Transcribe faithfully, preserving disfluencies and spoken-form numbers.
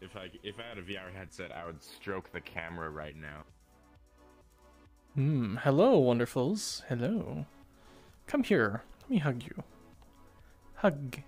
If I if I had a V R headset, I would stroke the camera right now. Hmm. Hello, wonderfuls. Hello. Come here. Let me hug you. Hug.